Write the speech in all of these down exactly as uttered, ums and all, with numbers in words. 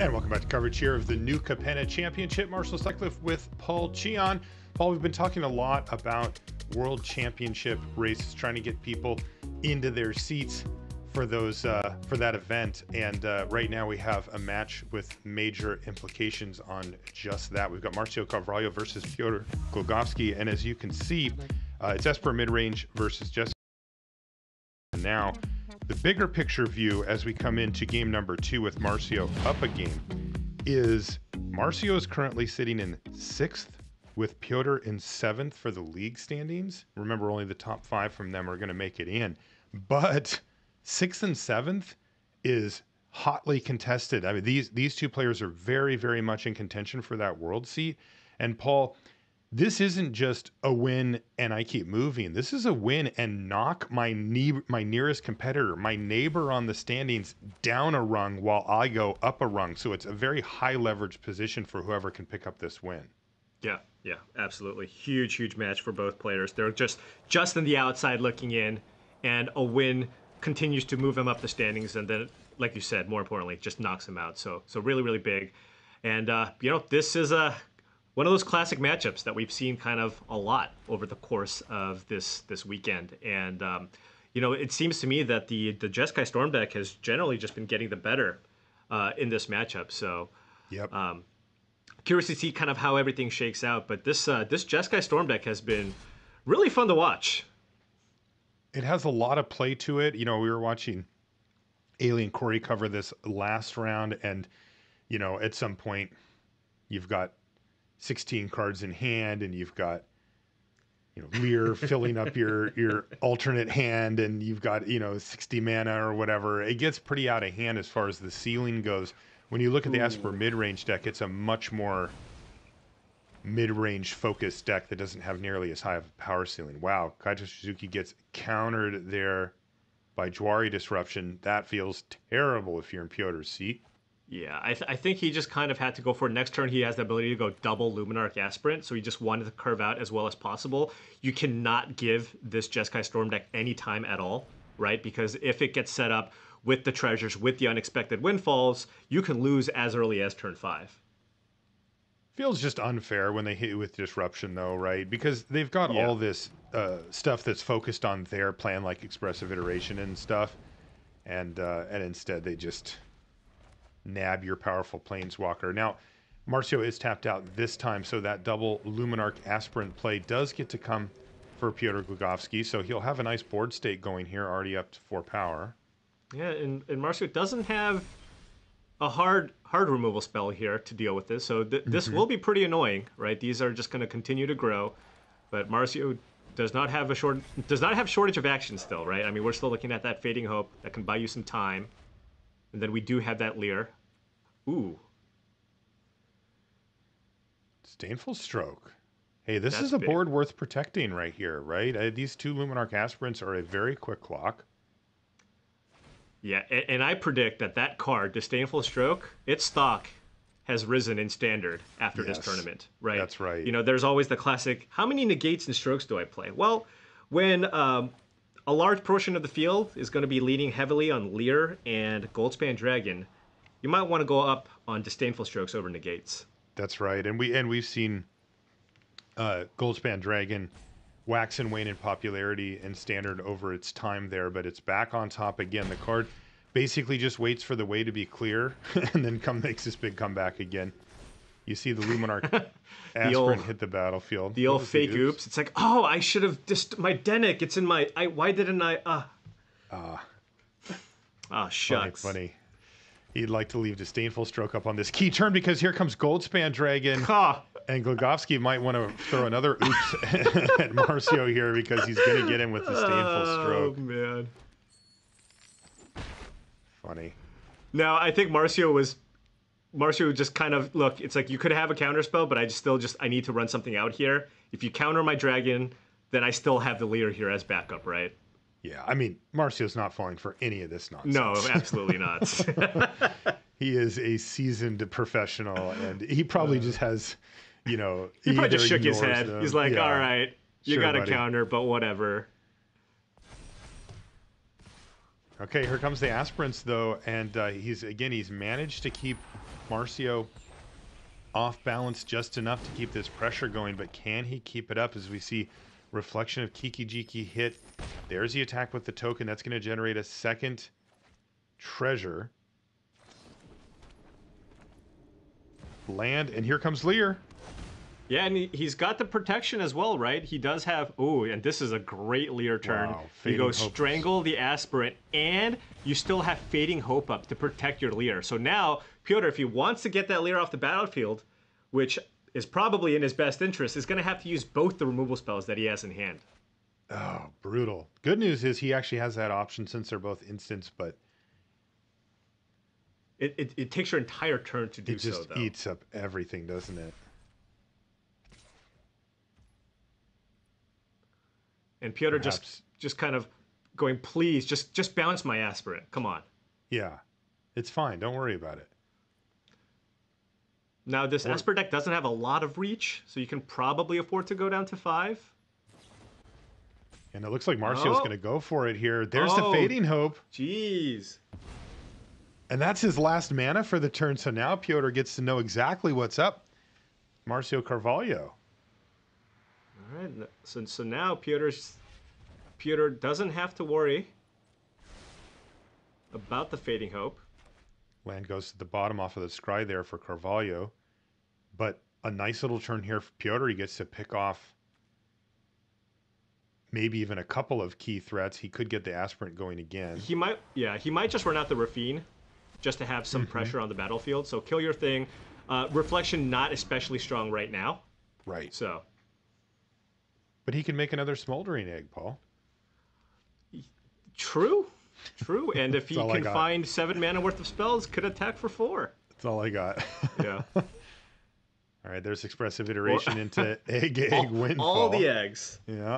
And welcome back to coverage here of the new Capenna Championship. Marshall Cycliff with Paul Cheon. Paul, we've been talking a lot about World Championship races, trying to get people into their seats for those uh, for that event. And uh, right now we have a match with major implications on just that. We've got Márcio Carvalho versus Piotr Głogowski. And as you can see, uh, it's Esper Midrange versus Jeskai. Now, the bigger picture view as we come into game number two with Márcio up a game is Márcio is currently sitting in sixth with Piotr in seventh for the league standings. Remember, only the top five from them are going to make it in. But sixth and seventh is hotly contested. I mean, these, these two players are very, very much in contention for that world seat. And Paul, this isn't just a win and I keep moving. This is a win and knock my ne- my nearest competitor, my neighbor on the standings, down a rung while I go up a rung. So it's a very high leverage position for whoever can pick up this win. Yeah, yeah, absolutely. Huge, huge match for both players. They're just just on the outside looking in, and a win continues to move them up the standings, and then, like you said, more importantly, just knocks them out. So so really, really big. And, uh, you know, this is a... one of those classic matchups that we've seen kind of a lot over the course of this this weekend. And, um, you know, it seems to me that the, the Jeskai Storm deck has generally just been getting the better uh, in this matchup. So, yep. um, curious to see kind of how everything shakes out. But this, uh, this Jeskai Storm deck has been really fun to watch. It has a lot of play to it. You know, we were watching Ailey and Corey cover this last round. And, you know, at some point you've got sixteen cards in hand, and you've got, you know, Leer filling up your your alternate hand, and you've got, you know, sixty mana or whatever. It gets pretty out of hand as far as the ceiling goes. When you look at the Ooh. Esper Midrange deck, it's a much more mid-range focused deck that doesn't have nearly as high of a power ceiling. Wow, Kaito Shizuki gets countered there by Jwari Disruption. That feels terrible if you're in Piotr's seat. Yeah, I, th I think he just kind of had to go for it. Next turn, he has the ability to go double Luminarch Aspirant, so he just wanted to curve out as well as possible. You cannot give this Jeskai Storm deck any time at all, right? Because if it gets set up with the treasures, with the unexpected windfalls, you can lose as early as turn five. Feels just unfair when they hit you with Disruption, though, right? Because they've got yeah. all this uh, stuff that's focused on their plan, like Expressive Iteration and stuff, and uh, and instead they just... nab your powerful planeswalker. Now, Márcio is tapped out this time, so that double Luminarch Aspirant play does get to come for Piotr Głogowski, so he'll have a nice board state going here, already up to four power. Yeah, and, and Márcio doesn't have a hard hard removal spell here to deal with this, so th this mm-hmm. will be pretty annoying, right? These are just going to continue to grow, but Márcio does not have a short does not have shortage of action still, right? I mean, we're still looking at that Fading Hope that can buy you some time, and then we do have that Leer. Ooh. Disdainful Stroke. Hey, this That's is a big. board worth protecting right here, right? Uh, these two Luminarch Aspirants are a very quick clock. Yeah, and, and I predict that that card, Disdainful Stroke, its stock has risen in standard after yes, this tournament, right? That's right. You know, there's always the classic, how many negates and strokes do I play? Well, when um, a large portion of the field is going to be leaning heavily on Leer and Goldspan Dragon, you might want to go up on Disdainful Strokes over Negates. That's right, and we and we've seen uh, Goldspan Dragon wax and wane in popularity and standard over its time there, but it's back on top again. The card basically just waits for the way to be clear, and then come makes this big comeback again. You see the Luminarch the Aspirant old, hit the battlefield. The old fake the oops? oops. It's like, oh, I should have just my Dennick. It's in my. I why didn't I? Ah. Uh. Ah. Uh, ah shucks. Funny. funny. He'd like to leave Disdainful Stroke up on this key turn because here comes Goldspan Dragon. Huh. And Głogowski might want to throw another oops at Márcio here because he's going to get him with Disdainful Stroke. Oh, man. Funny. Now, I think Márcio was... Márcio just kind of... Look, it's like you could have a counterspell, but I just still just... I need to run something out here. If you counter my dragon, then I still have the Leer here as backup, right? Yeah, I mean, Marcio's not falling for any of this nonsense. No, absolutely not. He is a seasoned professional, and he probably uh, just has, you know... He probably just shook his head. Them. He's like, yeah, all right, you sure, got a buddy. counter, but whatever. Okay, here comes the Aspirants, though, and uh, he's, again, he's managed to keep Márcio off balance just enough to keep this pressure going, but can he keep it up as we see Reflection of Kiki Jiki hit. There's the attack with the token. That's going to generate a second treasure. Land, and here comes Lear. Yeah, and he, he's got the protection as well, right? He does have... Ooh, and this is a great Lear turn. Wow, you go hopes. Strangle the Aspirant, and you still have Fading Hope up to protect your Lear. So now, Piotr, if he wants to get that Lear off the battlefield, which is probably in his best interest, is going to have to use both the removal spells that he has in hand. Oh, brutal. Good news is he actually has that option since they're both instants, but... It, it, it takes your entire turn to do so, though. It just eats up everything, doesn't it? And Piotr Perhaps. just just kind of going, please, just just bounce my Aspirant. Come on. Yeah, it's fine. Don't worry about it. Now, this or... Esper deck doesn't have a lot of reach, so you can probably afford to go down to five. And it looks like Marcio's oh. going to go for it here. There's oh. the Fading Hope. Jeez. And that's his last mana for the turn, so now Piotr gets to know exactly what's up. Márcio Carvalho. All right, so, so now Piotr's, Piotr doesn't have to worry about the Fading Hope. Land goes to the bottom off of the scry there for Carvalho. But a nice little turn here for Piotr. He gets to pick off maybe even a couple of key threats. He could get the Aspirant going again. He might, yeah, he might just run out the Raffine, just to have some mm-hmm. pressure on the battlefield. So kill your thing. Uh, Reflection not especially strong right now. Right. So. But he can make another Smoldering Egg, Paul. True. True. And if he can find seven mana worth of spells, could attack for four. That's all I got. Yeah. All right, there's Expressive Iteration into Egg, Egg, all, Windfall. All the eggs. Yeah.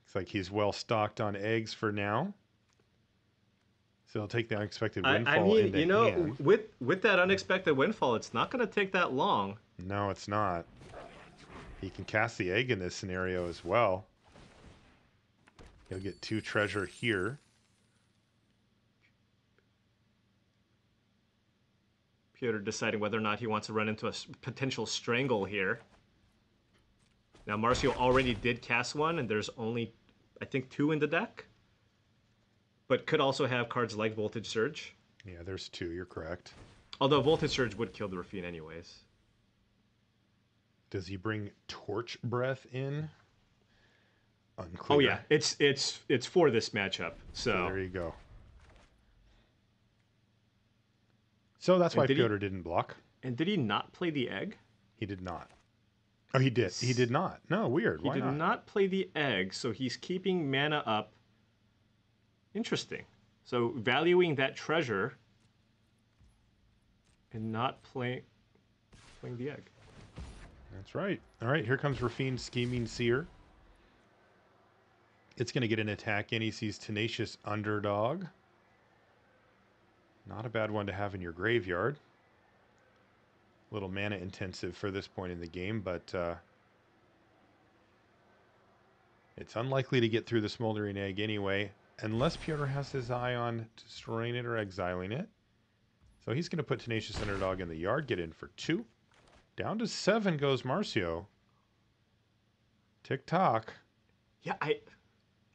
Looks like he's well stocked on eggs for now. So he'll take the Unexpected Windfall. I, I mean, into you know, hand. with with that Unexpected Windfall, it's not going to take that long. No, it's not. He can cast the egg in this scenario as well. He'll get two treasure here. Piotr deciding whether or not he wants to run into a potential strangle here. Now, Márcio already did cast one, and there's only, I think, two in the deck. But could also have cards like Voltage Surge. Yeah, there's two, you're correct. Although Voltage Surge would kill the Raffine anyways. Does he bring Torch Breath in? Unclear. Oh yeah, it's it's it's for this matchup. So, so there you go. So that's and why did Piotr he, didn't block. And did he not play the egg? He did not. Oh, he did. He did not. No, weird. He why did not? not play the egg, so he's keeping mana up. Interesting. So valuing that treasure and not playing playing the egg. That's right. All right, here comes Raffine's Scheming Seer. It's going to get an attack in. He sees Tenacious Underdog. Not a bad one to have in your graveyard. A little mana intensive for this point in the game, but uh, it's unlikely to get through the Smoldering Egg anyway. Unless Piotr has his eye on destroying it or exiling it. So he's going to put Tenacious Underdog in the yard, get in for two. Down to seven goes Márcio. Tick-tock. Yeah, I,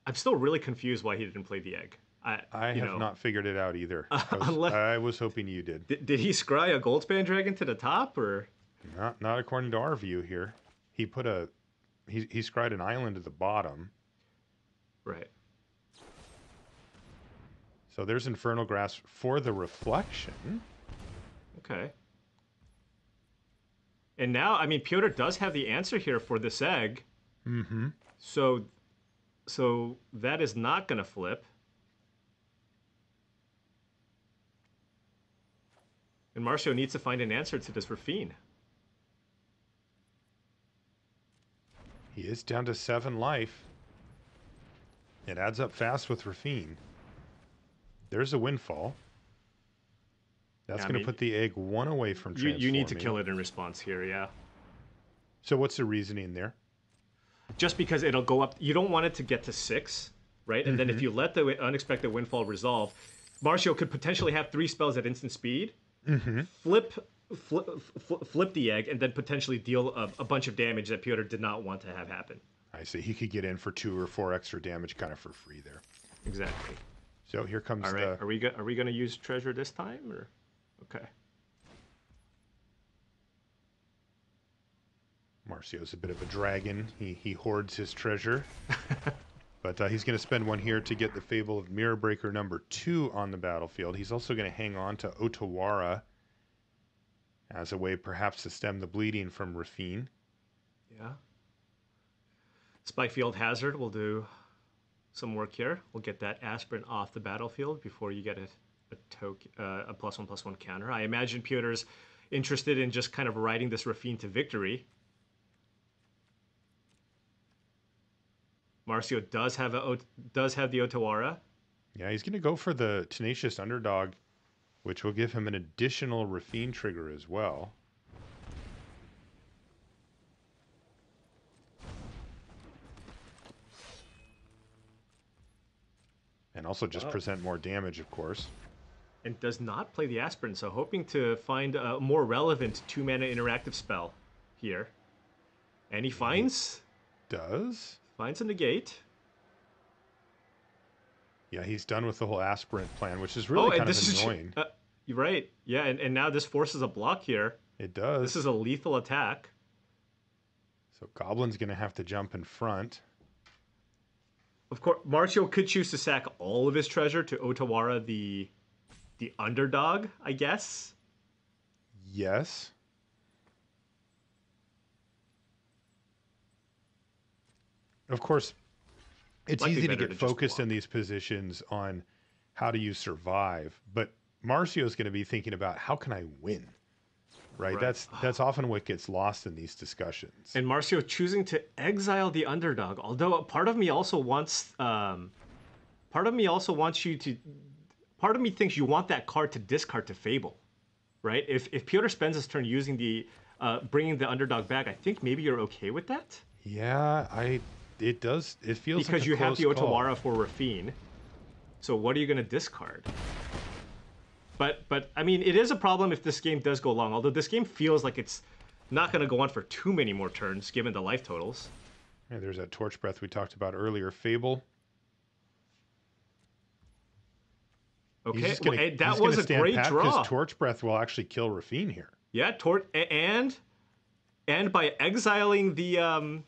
I'm still really confused why he didn't play the egg. I, I have know. not figured it out either. Uh, I, was, unless, I was hoping you did. Did, did he scry a Goldspan Dragon to the top? Or? Not, not according to our view here. He put a, he, he scried an island at the bottom. Right. So there's Infernal Grasp for the Reflection. Okay. And now, I mean, Piotr does have the answer here for this egg. Mm-hmm. So, so that is not going to flip. And Márcio needs to find an answer to this Raffine. He is down to seven life. It adds up fast with Raffine. There's a Windfall. That's yeah, going to I mean, put the egg one away from transforming. You, you need to kill it in response here, yeah. So what's the reasoning there? Just because it'll go up. You don't want it to get to six. right? And mm-hmm. then if you let the Unexpected Windfall resolve, Marshall could potentially have three spells at instant speed, mm-hmm. flip, flip, flip the egg, and then potentially deal a, a bunch of damage that Piotr did not want to have happen. I see. He could get in for two or four extra damage kind of for free there. Exactly. So here comes All right. the... Are we, go- are we going to use treasure this time? Or Okay. Marcio's a bit of a dragon. He he hoards his treasure. But uh, he's going to spend one here to get the Fable of Mirror Breaker number two on the battlefield. He's also going to hang on to Otawara as a way perhaps to stem the bleeding from Raffine. Yeah. Spikefield Hazard will do some work here. We'll get that aspirin off the battlefield before you get a, a, token, uh, a plus one, plus one counter. I imagine Piotr's interested in just kind of riding this Raffine to victory. Marcio does have a does have the Otawara. Yeah, he's going to go for the Tenacious Underdog, which will give him an additional Raffine trigger as well. And also just oh. present more damage, of course. And does not play the Aspirin, so hoping to find a more relevant two-mana interactive spell here. And he finds... Does... Finds a negate. Yeah, he's done with the whole aspirant plan, which is really oh, kind of annoying. Is, uh, you're right. Yeah, and, and now this forces a block here. It does. This is a lethal attack. So Goblin's going to have to jump in front. Of course, Marcio could choose to sack all of his treasure to Otawara, the, the underdog, I guess. Yes. Of course, it's easy to get focused in these positions on how do you survive, but Marcio's going to be thinking about how can I win, right? right. That's that's often what gets lost in these discussions. And Marcio choosing to exile the underdog, although part of me also wants, um, part of me also wants you to, part of me thinks you want that card to discard to Fable, right? If if Piotr spends his turn using the, uh, bringing the underdog back, I think maybe you're okay with that. Yeah, I. It does. It feels because like a you have the Otawara call. For Raffine. So what are you going to discard? But but I mean, it is a problem if this game does go long. Although this game feels like it's not going to go on for too many more turns, given the life totals. Yeah, there's that Torch Breath we talked about earlier. Fable. Okay, gonna, well, that was a great pat, draw. Because Torch Breath will actually kill Raffine here. Yeah, tor- and and by exiling the. Um,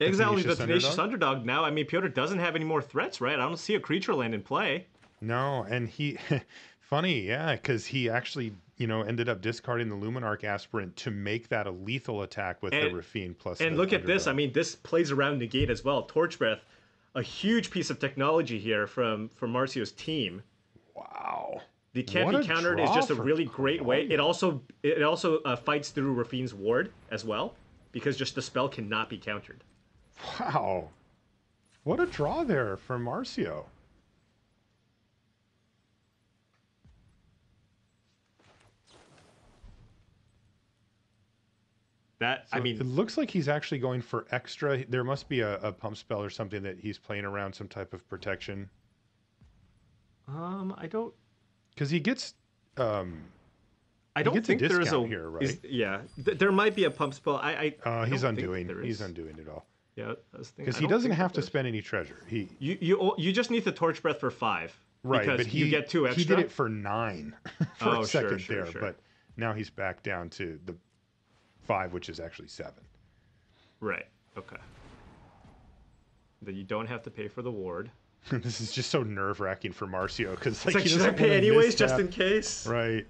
Exactly, the Tenacious Underdog. Underdog now. I mean, Piotr doesn't have any more threats, right? I don't see a creature land in play. No, and he... Funny, yeah, because he actually, you know, ended up discarding the Luminarch Aspirant to make that a lethal attack with and, the Raffine plus... And look Underdog. At this. I mean, this plays around Negate as well. Torch Breath, a huge piece of technology here from, from Marcio's team. Wow. The can't what be countered is just a really great Claudia. Way. It also, it also uh, fights through Raffine's ward as well, because just the spell cannot be countered. Wow. What a draw there from Marcio. That, so I mean... It looks like he's actually going for extra. There must be a, a pump spell or something that he's playing around, some type of protection. Um, I don't... Because he gets... Um, I don't think there is a... Here, right? is, yeah, th- there might be a pump spell. I, I uh, he's undoing. He's undoing it all. Yeah, because he doesn't have to spend any treasure. He you you you just need the Torch Breath for five, right? But he, you get two extra. He did it for nine for oh, a second sure, sure, there, sure. But now he's back down to the five, which is actually seven. Right. Okay. Then you don't have to pay for the ward. This is just so nerve wracking for Marcio because like, like should I pay anyways, just in case? Right.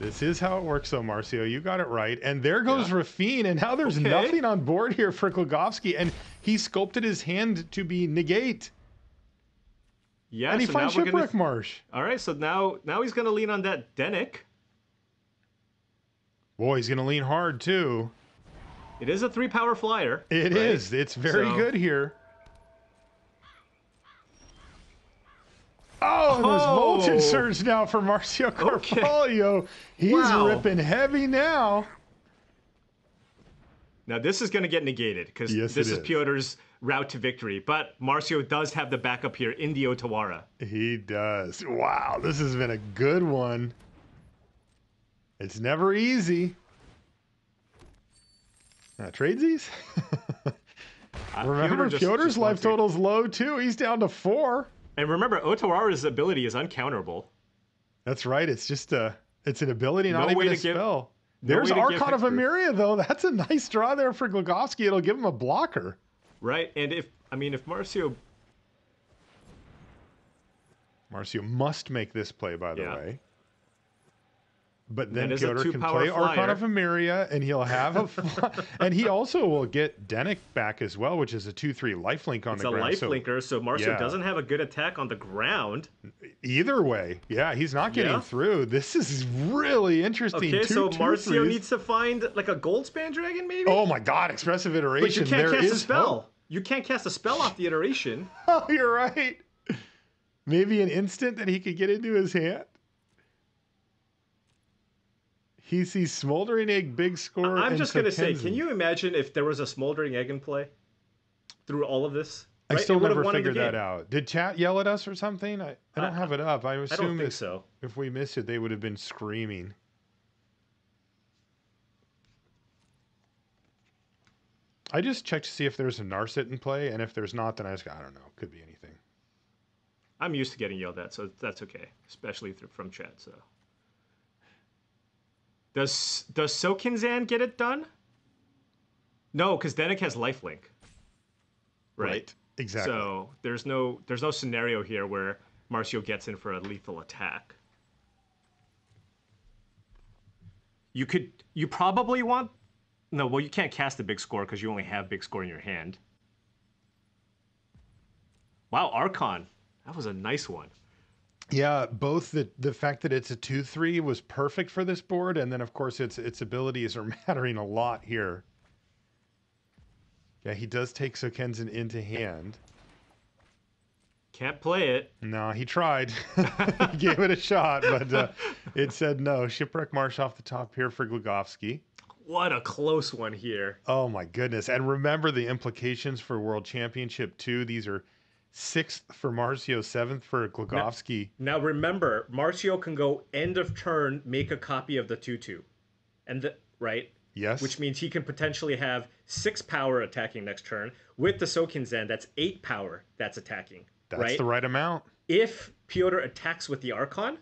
This is how it works, though, Marcio. You got it right. And there goes yeah. Raffine, and now there's okay. nothing on board here for Głogowski, and he sculpted his hand to be negate. Yeah, and he so finds Shipwreck gonna... Marsh. All right, so now now he's going to lean on that Dennick. Boy, he's going to lean hard, too. It is a three-power flyer. It right? is. It's very so... good here. Oh, and there's Voltage Surge now for Marcio Carvalho. Okay. He's wow. ripping heavy now. Now, this is going to get negated because yes, this is, is Piotr's route to victory. But Márcio does have the backup here in the Otawara. He does. Wow, this has been a good one. It's never easy. Uh, tradesies? Remember, Piotr Piotr's life total is low, too. He's down to four. And remember, Otawara's ability is uncounterable. That's right. It's just a, it's an ability, not no even a spell. Give, There's no Archon of Emeria, though. That's a nice draw there for Głogowski. It'll give him a blocker. Right, and if, I mean, if Márcio... Márcio must make this play, by the yeah. way. But then Piotr can play Archon of Emeria, and he'll have a... and he also will get Dennick back as well, which is a two three lifelink on it's the ground. It's a lifelinker, so, so Márcio yeah. doesn't have a good attack on the ground. Either way. Yeah, he's not getting yeah. through. This is really interesting. Okay, two, so Márcio needs to find, like, a Goldspan Dragon, maybe? Oh, my God, Expressive Iteration. But you can't there cast a spell. Hope. You can't cast a spell off the Iteration. Oh, you're right. Maybe an instant that he could get into his hand. He sees Smoldering Egg, big score. I'm just going to say, can you imagine if there was a Smoldering Egg in play through all of this? Right? I still never figured that out. Did chat yell at us or something? I, I don't uh, have it up. I assume I don't think if, so. if we missed it, they would have been screaming. I just checked to see if there's a Narset in play, and if there's not, then I just I don't know. Could be anything. I'm used to getting yelled at, so that's okay, especially through, from chat, so... Does does Sokenzan get it done? No, because Dennick has lifelink. Right? right. Exactly. So there's no there's no scenario here where Márcio gets in for a lethal attack. You could you probably want no, well you can't cast a big score because you only have big score in your hand. Wow, Archon. That was a nice one. Yeah, both the, the fact that it's a two three was perfect for this board, and then, of course, its its abilities are mattering a lot here. Yeah, he does take Sokenzan into hand. Can't play it. No, he tried. He gave it a shot, but uh, it said no. Shipwreck Marsh off the top here for Głogowski. What a close one here. Oh, my goodness. And remember the implications for World Championship, too. These are... sixth for Márcio, seventh for Głogowski. Now, now remember, Márcio can go end of turn, make a copy of the two two. And the, right? Yes. Which means he can potentially have six power attacking next turn. With the Sokenzan, that's eight power that's attacking. That's right? the right amount. If Piotr attacks with the Archon,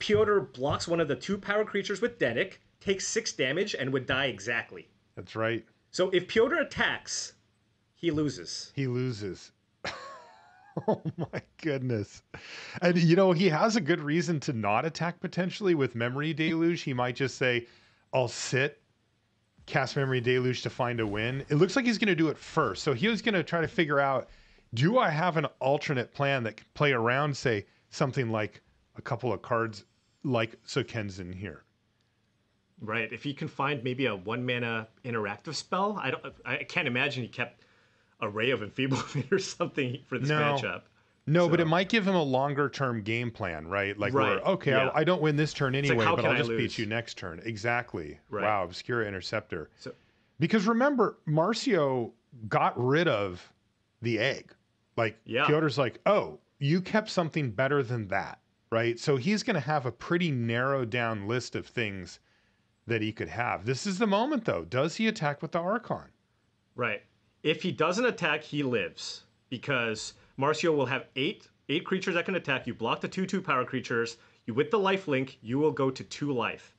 Piotr blocks one of the two power creatures with Dennick, takes six damage, and would die exactly. That's right. So if Piotr attacks... He loses. He loses. Oh, my goodness. And, you know, he has a good reason to not attack potentially with Memory Deluge. He might just say, I'll sit, cast Memory Deluge to find a win. It looks like he's going to do it first. So he was going to try to figure out, do I have an alternate plan that could play around, say, something like a couple of cards like Sokenzan here? Right. If he can find maybe a one-mana interactive spell, I, don't, I can't imagine he kept... Array of Enfeeblement or something for this no. matchup. No, so. But it might give him a longer-term game plan, right? Like, right. Where, okay, yeah. I, I don't win this turn anyway, like, but I'll I just lose? beat you next turn. Exactly. Right. Wow, Obscura Interceptor. So, because remember, Márcio got rid of the egg. Like, yeah. Piotr's like, oh, you kept something better than that, right? So he's going to have a pretty narrowed-down list of things that he could have. This is the moment, though. Does he attack with the Archon? Right. If he doesn't attack, he lives, because Márcio will have eight eight creatures that can attack. You block the two two power creatures. You with the lifelink, you will go to two life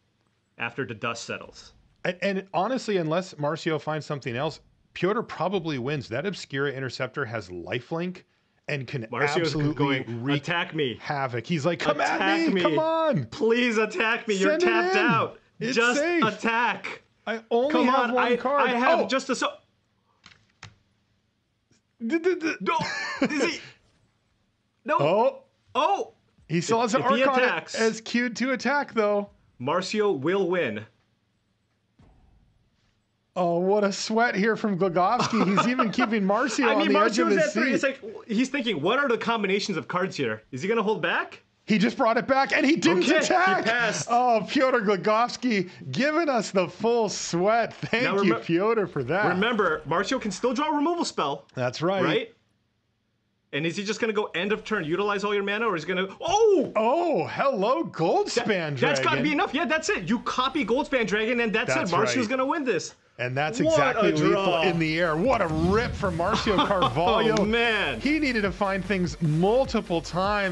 after the dust settles. And, and honestly, unless Márcio finds something else, Piotr probably wins. That Obscura Interceptor has lifelink and can Marcio's absolutely going, wreak attack me. havoc. He's like, come attack at me. me, come on. Please attack me. Send You're tapped in. out. It's just safe. attack. I only come have on. one I, card. I have oh. just a... So No, is he? No. Oh, oh. He still has an Archon as queued to attack, though. Márcio will win. Oh, what a sweat here from Głogowski. He's even keeping Márcio I mean, on the Marcio's edge of his seat. It's like, he's thinking, what are the combinations of cards here? Is he going to hold back? He just brought it back, and he didn't okay, attack. He passed. Oh, Piotr Głogowski giving us the full sweat. Thank now, you, Piotr, for that. Remember, Marcio can still draw a removal spell. That's right. Right? And is he just going to go end of turn, utilize all your mana, or is he going to... Oh! Oh, hello, Goldspan that, Dragon. That's got to be enough. Yeah, that's it. You copy Goldspan Dragon, and that's, that's it. Marcio's right. going to win this. And that's what exactly lethal in the air. What a rip from Márcio Carvalho. Oh, man. He needed to find things multiple times.